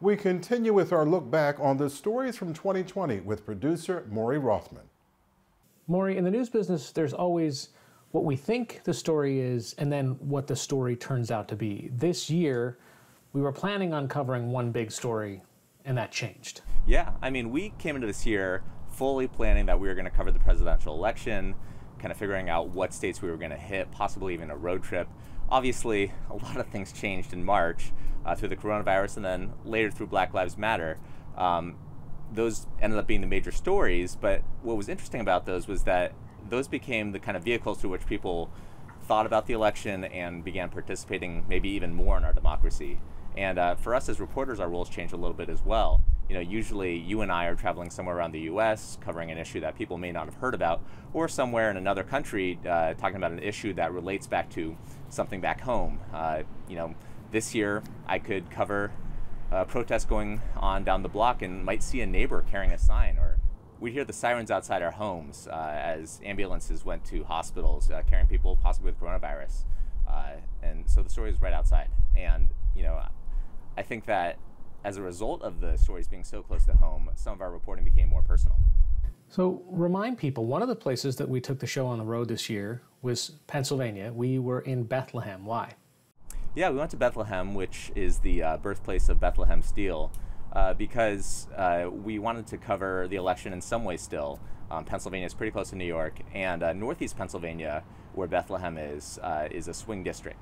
We continue with our look back on the stories from 2020 with producer Mori Rothman. Mori, in the news business, there's always what we think the story is and then what the story turns out to be. This year, we were planning on covering one big story, and that changed. Yeah, I mean, we came into this year fully planning that we were going to cover the presidential election, kind of figuring out what states we were going to hit, possibly even a road trip. Obviously, a lot of things changed in March through the coronavirus and then later through Black Lives Matter. Those ended up being the major stories, but what was interesting about those was that those became the kind of vehicles through which people thought about the election and began participating maybe even more in our democracy. And for us as reporters, our roles change a little bit as well. You know, usually you and I are traveling somewhere around the U.S. covering an issue that people may not have heard about, or somewhere in another country talking about an issue that relates back to something back home. You know, this year I could cover a protest going on down the block and might see a neighbor carrying a sign, or we'd hear the sirens outside our homes as ambulances went to hospitals carrying people possibly with coronavirus. And so the story is right outside. And, you know, I think that as a result of the stories being so close to home, some of our reporting became more personal. So remind people, one of the places that we took the show on the road this year was Pennsylvania. We were in Bethlehem. Why? Yeah, we went to Bethlehem, which is the birthplace of Bethlehem Steel, because we wanted to cover the election in some way still. Pennsylvania is pretty close to New York, and Northeast Pennsylvania, where Bethlehem is a swing district.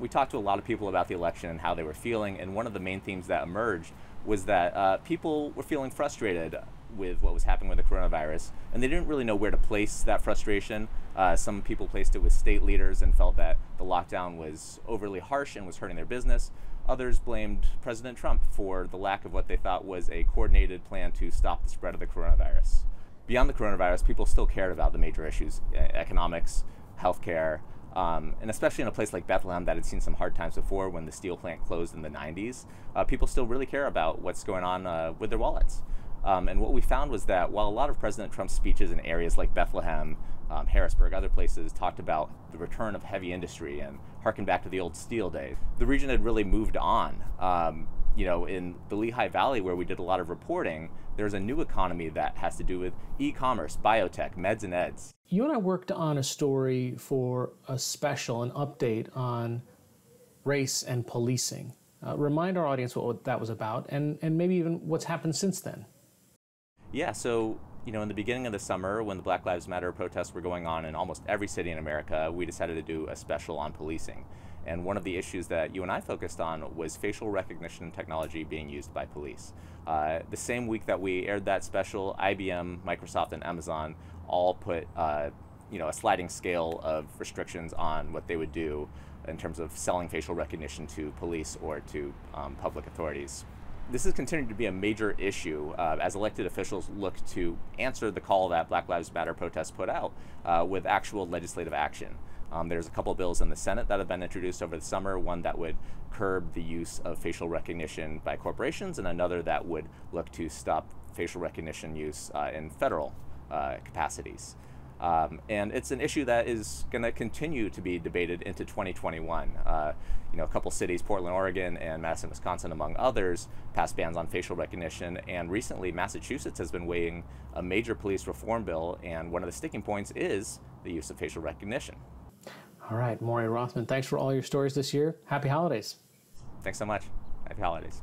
We talked to a lot of people about the election and how they were feeling, and one of the main themes that emerged was that people were feeling frustrated with what was happening with the coronavirus, and they didn't really know where to place that frustration. Some people placed it with state leaders and felt that the lockdown was overly harsh and was hurting their business. Others blamed President Trump for the lack of what they thought was a coordinated plan to stop the spread of the coronavirus. Beyond the coronavirus, people still cared about the major issues, economics, healthcare, and especially in a place like Bethlehem that had seen some hard times before when the steel plant closed in the 90s, people still really care about what's going on with their wallets. And what we found was that while a lot of President Trump's speeches in areas like Bethlehem, Harrisburg, other places talked about the return of heavy industry and harkened back to the old steel days, the region had really moved on. You know, in the Lehigh Valley where we did a lot of reporting, there's a new economy that has to do with e-commerce, biotech, meds and eds. You and I worked on a story for a special, an update on race and policing. Remind our audience what that was about and maybe even what's happened since then. Yeah, so, you know, in the beginning of the summer when the Black Lives Matter protests were going on in almost every city in America, we decided to do a special on policing. And one of the issues that you and I focused on was facial recognition technology being used by police. The same week that we aired that special, IBM, Microsoft, and Amazon all put you know, a sliding scale of restrictions on what they would do in terms of selling facial recognition to police or to public authorities. This has continued to be a major issue as elected officials look to answer the call that Black Lives Matter protests put out with actual legislative action. There's a couple bills in the Senate that have been introduced over the summer, one that would curb the use of facial recognition by corporations and another that would look to stop facial recognition use in federal capacities. And it's an issue that is going to continue to be debated into 2021. You know, a couple cities, Portland, Oregon, and Madison, Wisconsin, among others, passed bans on facial recognition. And recently, Massachusetts has been weighing a major police reform bill, and one of the sticking points is the use of facial recognition. All right, Mori Rothman, thanks for all your stories this year. Happy holidays. Thanks so much. Happy holidays.